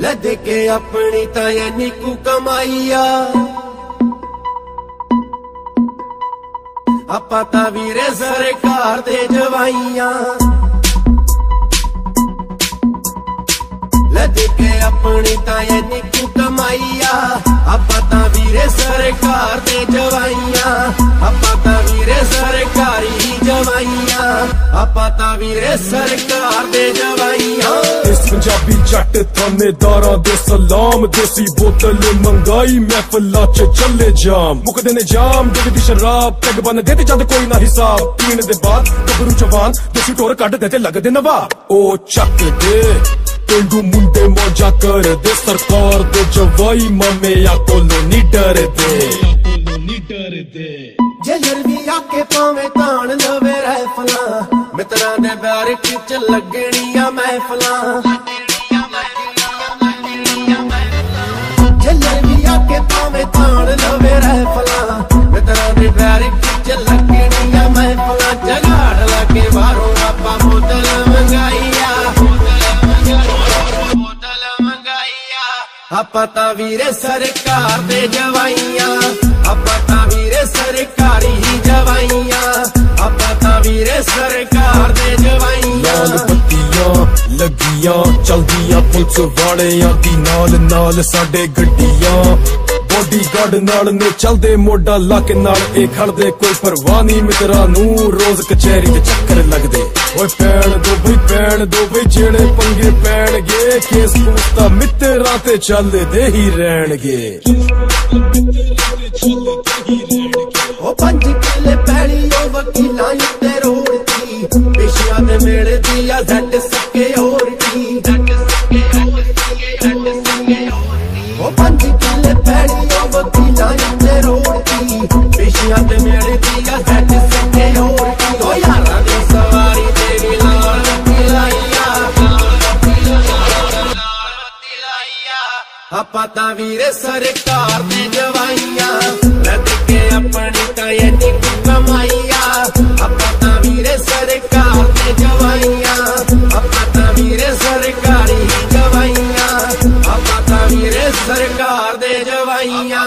लद के अपनी तयनी को कमाइया आपा तावीरे सरकार दे जवाइया। लद के अपनी तयनी को कमाइया आपा तावीरे सरकार दे जवाइया। आपा तावीरे सरकारी जवाइया। आपा तावीरे सरकार दे जवाइया। पंजाबी जट थानेदारा दे सलाम, देसी बोतल मंगाई महफिला च चले जाम। मुकदे ने जाम डगदी शराब टग बन देते जद कोई ना हिसाब। पीने दे बाद गबरू जवान देसी टोर कट देते लगदे नवाब। ओ चक दे पेंडू मुंडे मौजा कर दे सरकार दे जवाई मामे या कोलो नी डर दे। जजर भी आके पावे तान लवे रहफला मित्रा ने बैर किच लगनिया महफला। जजर भी आके पावे तान लवे रहफला मित्रा ने बैर किच लगनिया महफला। जगाड़ लाके बाहरों आपा बोतल मंगाइया। आपा तावीरे सरकार दे जवाइया। आपा तावीरे सरकारी ही जवाइया। आपा तावीरे सरकार दे जवाइया। बत्तियां लगियां चलदियां पुलिस वालियां दी नाल नाल साडे गड्डियां। बॉडीगार्ड नाल ने चलदे मोडा लाके नाल ए खड़दे कोई परवाह नहीं। मित्रा नू रोज कचहरी दे चक्कर लगदे। ओए पैण दो बई जेड़े पंगे पैणगे केस कुस्ता मित्रा ते चलदे ही रहणगे। ओ पंज किले पैली ओ वकीलां ते रोड दी पेशियां दे मेड़े दिया झट सके होर दी। ओ पंज किले पैली ओ वकीलां ते रोड दी पेशियां दे मेड़े दिया झट सके होर दी। ओ यारां दी सवारी आपा तावीरे सरकार दे जवाइया। लद के अपनी तयनी को कमाइया आपा तावीरे सरकार दे जवाइया। आपा तावीरे सरकारी जवाइया। आपा तावीरे सरकार दे जवाइया।